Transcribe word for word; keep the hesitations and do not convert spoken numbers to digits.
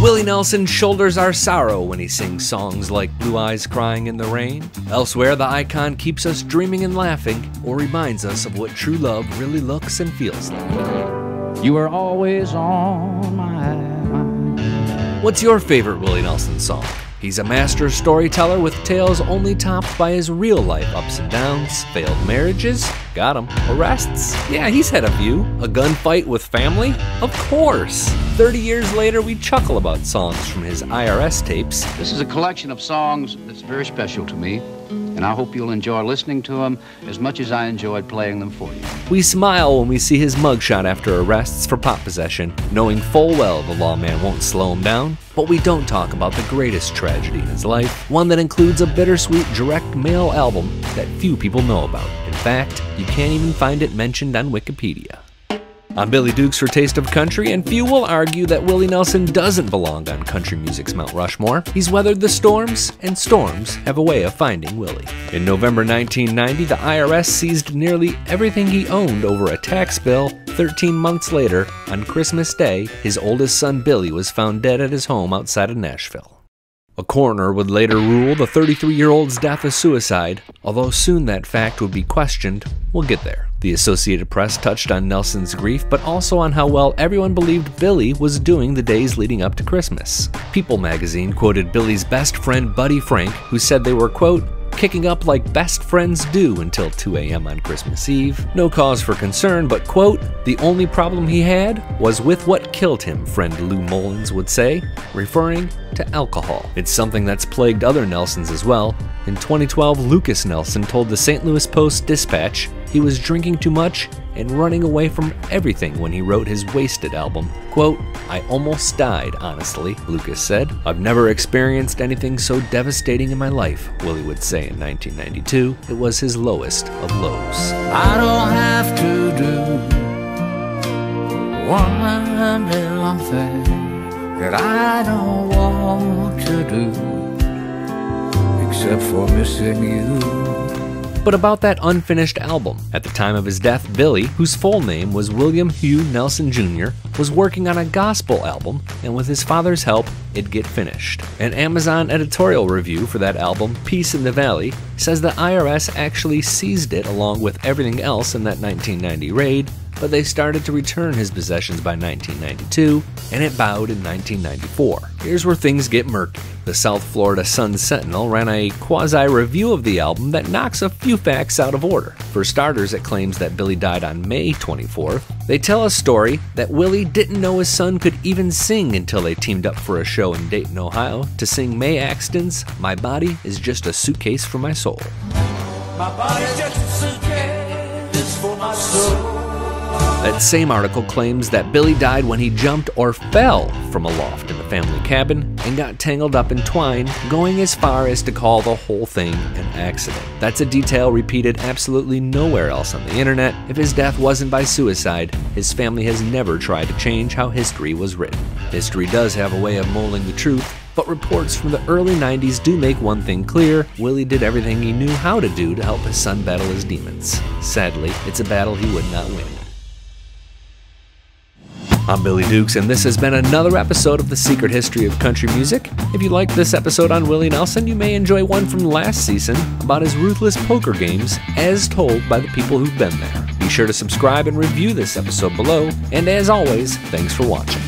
Willie Nelson shoulders our sorrow when he sings songs like Blue Eyes Crying in the Rain. Elsewhere, the icon keeps us dreaming and laughing, or reminds us of what true love really looks and feels like. You are always on my mind. What's your favorite Willie Nelson song? He's a master storyteller with tales only topped by his real-life ups and downs, failed marriages, got him, arrests, yeah, he's had a few, a gunfight with family, of course. thirty years later, we chuckle about songs from his I R S tapes. This is a collection of songs that's very special to me, and I hope you'll enjoy listening to them as much as I enjoyed playing them for you. We smile when we see his mugshot after arrests for pot possession, knowing full well the lawman won't slow him down. But we don't talk about the greatest tragedy in his life, one that includes a bittersweet direct mail album that few people know about. In fact, you can't even find it mentioned on Wikipedia. I'm Billy Dukes for Taste of Country, and few will argue that Willie Nelson doesn't belong on country music's Mount Rushmore. He's weathered the storms, and storms have a way of finding Willie. In November nineteen ninety, the I R S seized nearly everything he owned over a tax bill. thirteen months later, on Christmas Day, his oldest son Billy was found dead at his home outside of Nashville. A coroner would later rule the thirty-three-year-old's death a suicide, although soon that fact would be questioned. We'll get there. The Associated Press touched on Nelson's grief, but also on how well everyone believed Billy was doing the days leading up to Christmas. People magazine quoted Billy's best friend Buddy Frank, who said they were, quote, kicking up like best friends do until two A M on Christmas Eve. No cause for concern, but quote, the only problem he had was with what killed him, friend Lou Mullins would say, referring to alcohol. It's something that's plagued other Nelsons as well. In twenty twelve, Lucas Nelson told the Saint Louis Post-Dispatch he was drinking too much and running away from everything when he wrote his Wasted album. Quote, I almost died, honestly, Lucas said. I've never experienced anything so devastating in my life, Willie would say in nineteen ninety-two. It was his lowest of lows. I don't have to do one little thing that I don't want to do, except for missing you. But about that unfinished album. At the time of his death, Billy, whose full name was William Hugh Nelson Junior, was working on a gospel album, and with his father's help, it'd get finished. An Amazon editorial review for that album, Peace in the Valley, says the I R S actually seized it along with everything else in that nineteen ninety raid, but they started to return his possessions by nineteen ninety-two, and it bowed in nineteen ninety-four. Here's where things get murky. The South Florida Sun Sentinel ran a quasi-review of the album that knocks a few facts out of order. For starters, it claims that Billy died on May twenty-fourth. They tell a story that Willie didn't know his son could even sing until they teamed up for a show in Dayton, Ohio, to sing May Axton's My Body Is Just A Suitcase For My Soul. My body's just a suitcase for my soul. That same article claims that Billy died when he jumped or fell from a loft in the family cabin and got tangled up in twine, going as far as to call the whole thing an accident. That's a detail repeated absolutely nowhere else on the internet. If his death wasn't by suicide, his family has never tried to change how history was written. History does have a way of molding the truth, but reports from the early nineties do make one thing clear. Willie did everything he knew how to do to help his son battle his demons. Sadly, it's a battle he would not win. I'm Billy Dukes, and this has been another episode of The Secret History of Country Music. If you liked this episode on Willie Nelson, you may enjoy one from last season about his ruthless poker games as told by the people who've been there. Be sure to subscribe and review this episode below, and as always, thanks for watching.